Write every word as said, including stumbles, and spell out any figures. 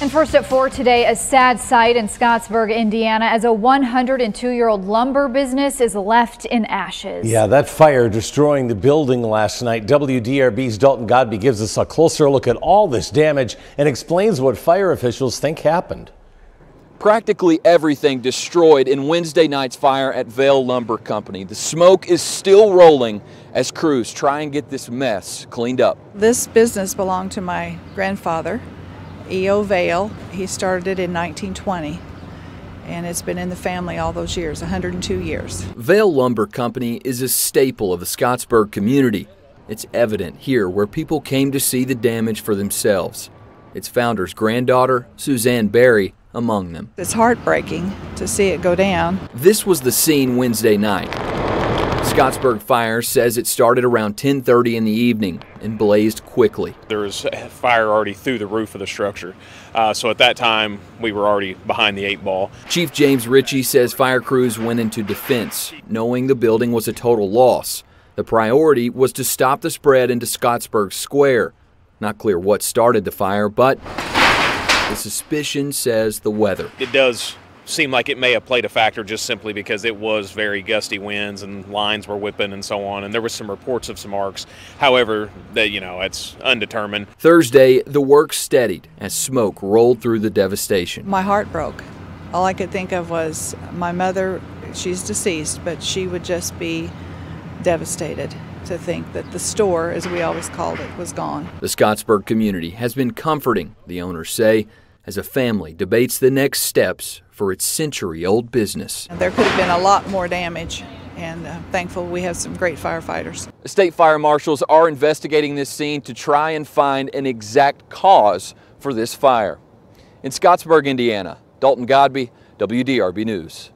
And first at four today, a sad sight in Scottsburg, Indiana, as a one hundred two year old lumber business is left in ashes. Yeah, that fire destroying the building last night. W D R B's Dalton Godby gives us a closer look at all this damage and explains what fire officials think happened. Practically everything destroyed in Wednesday night's fire at Vail Lumber Company. The smoke is still rolling as crews try and get this mess cleaned up. This business belonged to my grandfather, E O Vail. He started it in nineteen twenty, and it's been in the family all those years, one hundred two years. Vail Lumber Company is a staple of the Scottsburg community. It's evident here where people came to see the damage for themselves. Its founder's granddaughter, Suzanne Barry, among them. It's heartbreaking to see it go down. This was the scene Wednesday night. Scottsburg Fire says it started around ten thirty in the evening and blazed quickly. There was fire already through the roof of the structure, uh, so at that time we were already behind the eight ball. Chief James Ritchie says fire crews went into defense, knowing the building was a total loss. The priority was to stop the spread into Scottsburg Square. Not clear what started the fire, but the suspicion says the weather. It does seemed like it may have played a factor, just simply because it was very gusty winds and lines were whipping and so on, and there were some reports of some arcs. However, that, you know, it's undetermined. Thursday, the work steadied as smoke rolled through the devastation. My heart broke. All I could think of was my mother. She's deceased, but she would just be devastated to think that the store, as we always called it, was gone. The Scottsburg community has been comforting, the owners say, as a family debates the next steps for its century-old business. There could have been a lot more damage, and I'm thankful we have some great firefighters. State fire marshals are investigating this scene to try and find an exact cause for this fire. In Scottsburg, Indiana, Dalton Godby, W D R B News.